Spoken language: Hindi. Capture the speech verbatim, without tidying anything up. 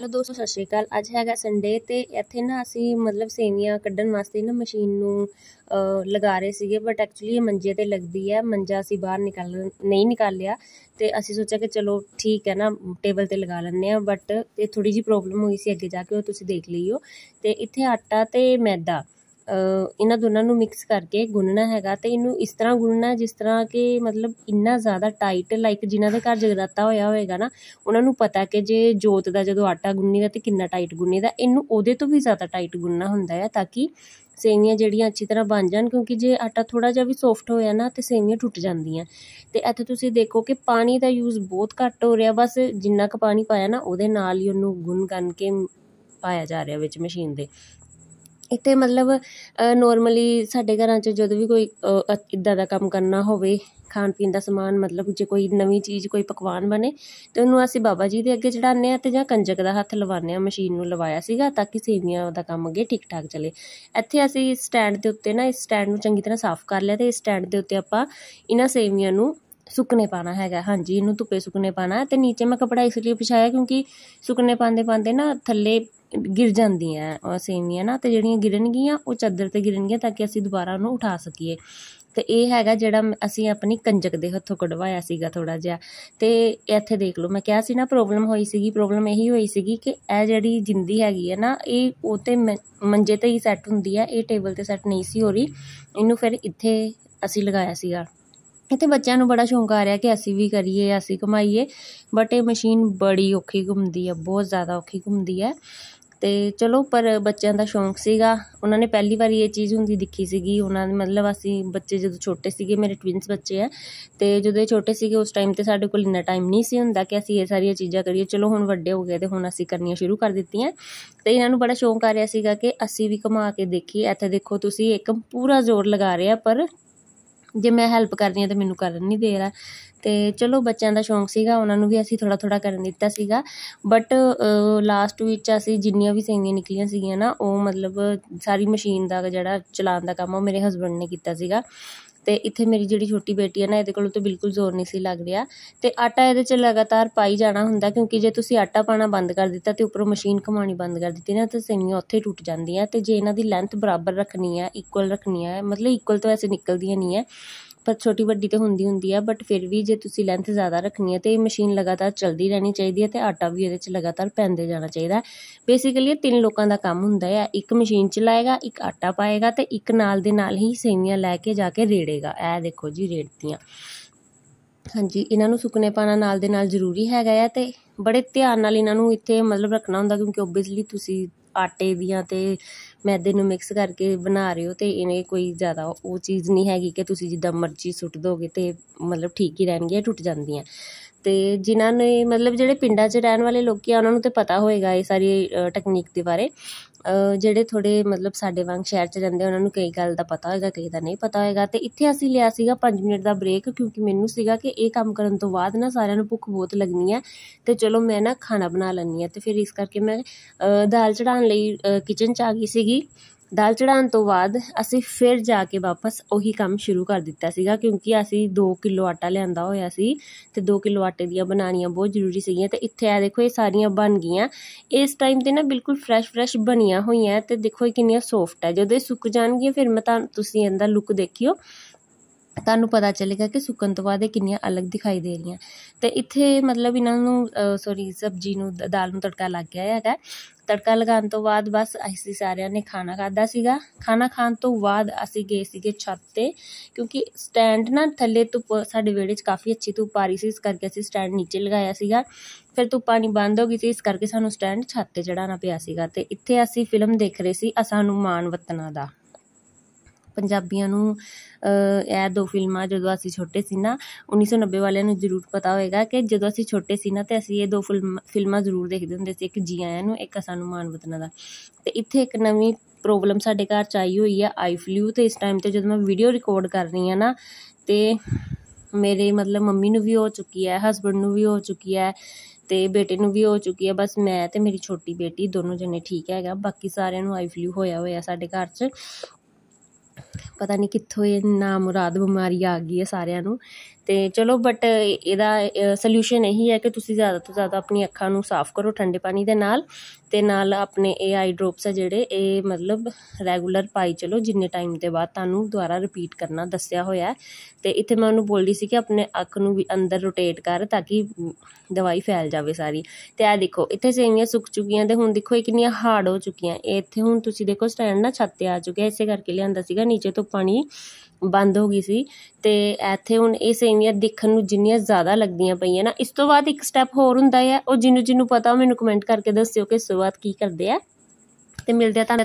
हेलो दोस्तों, सत श्री अकाल। अज हैगा संडे तो इतने ना असी मतलब सेवियां कढ़न वास्ते ना मशीन नूं लगा रहे थे, बट एक्चुअली मंजे ते लगती है। मंजा असी बाहर निकाल नहीं निकाल लिया तो असी सोचा कि चलो ठीक है ना, टेबल ते लगा लैंदे आं, बट थोड़ी जी प्रॉब्लम हुई सी अगे जाके, तुसीं देख लिओ। तो इत्थे आटा तो मैदा इन्हां दोनों नूं मिक्स करके गुनना हैगा। तो इनू इस तरह गुनना जिस तरह कि मतलब इन्ना ज़्यादा टाइट, लाइक जिन्हां दे घर जगराता होया होएगा ना, उन्हां नूं पता कि जे जोत दा जदों आटा गुन्नी दा ते किन्ना टाइट गुन्नी दा, इनू ओहदे तो भी ज़्यादा टाइट गुनना हुंदा है ताकि सेवियां जिहड़ियां अच्छी तरह बन जान। क्योंकि जे आटा थोड़ा जिहा भी सॉफ्ट होया ना तो सेवियां टुट जांदियां। ते इत्थे तुसीं देखो कि पानी दा यूज़ बहुत घट हो रिहा, बस जिन्ना क पानी पाया ना उहदे नाल ही उहनूं गुन गन के पाया जा रिहा विच मशीन दे। इत्थे मतलब नॉर्मली साडे घरां च जदों भी कोई इदां दा काम करना होवे, खाण पीण दा समान, मतलब जे कोई नवीं चीज़ कोई पकवान बने तो उहनूं असीं बाबा जी दे अग्गे चढ़ाने आं ते जां कंजक दा हत्थ लवाने आं। मशीन नूं लवाया सीगा ताकि सेवियां दा कम्म अग्गे ठीक ठाक चले। इत्थे असीं स्टैंड दे उत्ते ना, इस स्टैंड नूं चंगी तरह साफ कर लिया ते इस स्टैंड दे उत्ते आपां इन्हां सेवियां नूं सुकने पाना हैगा। हाँ जी, इनूं धुप्पे सुकने पाना है। तो नीचे मैं कपड़ा इसलिए बिछाया क्योंकि सुकने पाते पाते ना थल्ले गिर जांदियां सेवियां ना, तो जिहड़ियां गिरनगियां वो चादर ते गिरनगियां ताकि असीं दुबारा उन्हूं उठा सकीए। तो यह हैगा जिहड़ा असीं अपनी कंजक दे हत्थों कढ़वाया सीगा थोड़ा जिहा। तो इत्थे देख लो, मैं कहा सी ना प्रॉब्लम होई सीगी, प्रॉब्लम यही होई सीगी कि यह जिहड़ी जिंदी हैगी है ना, ये वो ते मंजे ते ही सैट हुंदी है, ये टेबल ते सैट नहीं सी हो रही। इनूं फिर इत्थे असीं लगाया सीगा। इत्थे बच्चों को बड़ा शौक आ रहा कि असी भी करिए, असी कमाइए, बट ये मशीन बड़ी औखी घूमती है, बहुत ज़्यादा औखी घूमती है। तो चलो, पर बच्चों का शौक सीगा, उन्होंने पहली बार ये चीज़ होंदी दिखी सीगी। उन्होंने मतलब असी बच्चे जो छोटे सीगे, मेरे ट्विंस बच्चे है, तो जो छोटे सीगे उस टाइम तो साढ़े कोल इन्ना टाइम नहीं सी हुंदा कि असी ये सारिया चीज़ां करिए। चलो हुण वड्डे हो गए तो हुण असी करनियां शुरू कर दित्तियां। तो इन्होंने बड़ा शौक आ रहा सीगा कि असी भी कमा के देखिए। इत्थे देखो तुसीं एक पूरा जोर लगा रहे पर जे मैं हैल्प करनी है तो मैनू करन नहीं दे रहा। तो चलो, बच्चों का शौक सीगा, उन्होंने भी असी थोड़ा थोड़ा करन दिता सीगा। बट लास्ट विच असी जिन्नियां भी सेवियां निकलियां सीगियां ना, वो मतलब सारी मशीन का जिहड़ा चलाउण दा काम मेरे हस्बैंड ने कीता सीगा। तो इत्थे मेरी जिहड़ी छोटी बेटी है ना, इहदे कोलों तो बिल्कुल जोर नहीं सी लग रहा। तो आटा इहदे च लगातार पाई जाना हुंदा क्योंकि जे तुसीं आटा पाना बंद कर दिता तो उपरों मशीन घुमाणी बंद कर दित्ती ना, तो सेवियां उत्थे टुट जांदियां। तो जे इन्हां दी लैंथ बराबर रखनी है, इक्वल रखनी है, मतलब इक्वल तो वैसे निकलदियां नहीं है पर छोटी वड्डी तो हुंदी हुंदी है, बट फिर भी जे तुसीं लैंथ ज़्यादा रखनी है तो ये मशीन लगातार चलती रहनी चाहिए है। तो आटा भी इहदे च लगातार पैंदे जाना चाहिए। बेसिकली तीन लोगों का काम हुंदा है, एक मशीन चलाएगा, एक आटा पाएगा तो एक नाल दे नाल ही सेवियां लैके जाके रेड़ेगा। ऐ देखो जी, रेड़तियां। हाँ जी, इन्हां नूं सुकने पाना नाल दे नाल जरूरी हैगा है। तो बड़े ध्यान नाल इन्हां नूं इत्थे मतलब रखना हुंदा क्योंकि ओबवियसली तुसीं आटे दियां ते मैदे नूं मिक्स करके बना रहे हो। तो इन्हें कोई ज़्यादा वो चीज़ नहीं हैगी कि तुसीं जिद्दां मर्जी सुट दोगे तो मतलब ठीक ही रहनगियां, टुट जांदियां। तो जिन्हां ने मतलब जिहड़े पिंडां च रहन वाले लोग आ, उन्हां नूं तो पता होएगा ये सारी टकनीक दे बारे। जिहड़े थोड़े मतलब साडे वांग शहर च रहिंदे उन्हां नूं कई गल दा पता होएगा, कई दा नहीं पता होएगा। तो इत्थे असीं लिया सीगा पंज मिनट दा ब्रेक क्योंकि मैनूं सीगा कि इह काम करन तों बाद ना सारिआं नूं भुख बहुत लगनी है। तो चलो मैं ना खाना बना लैंदी आं। तो फिर इस करके मैं दाल चढ़ाउण लई किचन च आ गई सीगी। दाल चढ़ाने तो बाद असी फिर जाके वापस उही काम शुरू कर दिता सीगा क्योंकि असी दो किलो आटा लियांदा होया सी ते दो किलो आटे दियां बनानियां बहुत जरूरी सीगियां। ते इत्थे आ देखो, ये सारियां बन गईयां। इस टाइम ते ना बिल्कुल फ्रैश फ्रैश बनियां होईयां। ते देखो किन्नियां सॉफ्ट है, जदों सुक जाणगियां फिर मैं तुहानूं तुसीं इंदा लुक देखियो, तुहानूं पता चलेगा कि सुकन तो बाद ये किन्नियां अलग दिखाई दे रहियां। ते इत्थे मतलब इन्हां नूं सॉरी सब्जी नूं दाल नूं तड़का लग गया है। तड़का लगाने तो बाद बस असी सारियां ने खाना खादा सीगा। खाना खाने तो बाद असी गए सीगे छत ते क्योंकि स्टैंड ना थल्ले धुप्प साडे विहड़े च काफ़ी अच्छी धुप्प आ रही सी, इस करके असी स्टैंड नीचे लगाया सीगा। फिर धुप्प आनी बंद हो गई सी, इस करके सानूं स्टैंड छत ते चढ़ाना पिया सीगा। ते इत्थे असी फिल्म देख रहे सी, सानूं माण वतनां दा। पंजाबियां नूं ऐ दो फिल्मां जदों असी छोटे सी ना, उन्नीस सौ नब्बे वालियां नूं जरूर पता होएगा कि जदों असी छोटे सी ना ते असी ये दो फिल्म फिल्मां जरूर देखदे हुंदे सी, एक जी आयां नूं, एक सानूं माण वतनां दा। ते इत्थे एक नवीं प्रॉब्लम साडे घर च आई होई है, आई फ्लू। तो इस टाइम ते जदों मैं वीडियो रिकॉर्ड कर रही आं ना ते मेरे मतलब मम्मी नूं भी हो चुकी है, हस्बैंड नूं भी हो चुकी है ते बेटे नूं भी हो चुकी है। बस मैं ते मेरी छोटी बेटी दोनों जने ठीक हैगा, बाकी सारिआं नूं आई फ्लू होया होया साडे घर च। पता नहीं कित्थों एह् ना मुराद बमारी आ गई है सारेआं नूं। ते चलो बट एह्दा सल्यूशन यही है कि तुसीं ज़्यादा तो ज़्यादा अपनी अक्खां नूं साफ करो ठंडे पानी दे नाल, ते नाल अपने एह् आई ड्रॉप्स जेह्ड़े एह् मतलब रैगूलर पाई चलो, जिन्ने टाइम दे बाद तुहानूं दोबारा रिपीट करना दस्सिया होया है। ते इत्थे मैं उन्नूं बोलदी सी कि अपने अक्ख नूं वी अंदर रोटेट कर ताकि दवाई फैल जावे सारी। ते आ दिक्खो इत्थे सेवियां सुक चुकियां ते हुण दिक्खो एह् किन्नियां हार्ड हो चुकियां। इत्थे हुण तुसीं देखो स्टैंड ना छत ते आ चुकिया, इस करके लिआंदा सीगा, नीचे तो पानी बंद हो गई सी। ते इत्थे हुण एह् सेवियां दिक्खन नूं जिन्नियां ज़्यादा लगदियां पईयां ना। इस तों बाद इक स्टैप होर हुंदा ऐ, ओह् जिन्नूं जिन्नूं पता मैनूं कमेंट करके दस्सियो कि इस तों बाद की करदे ऐ। ते मिलदे आ तुहानूं।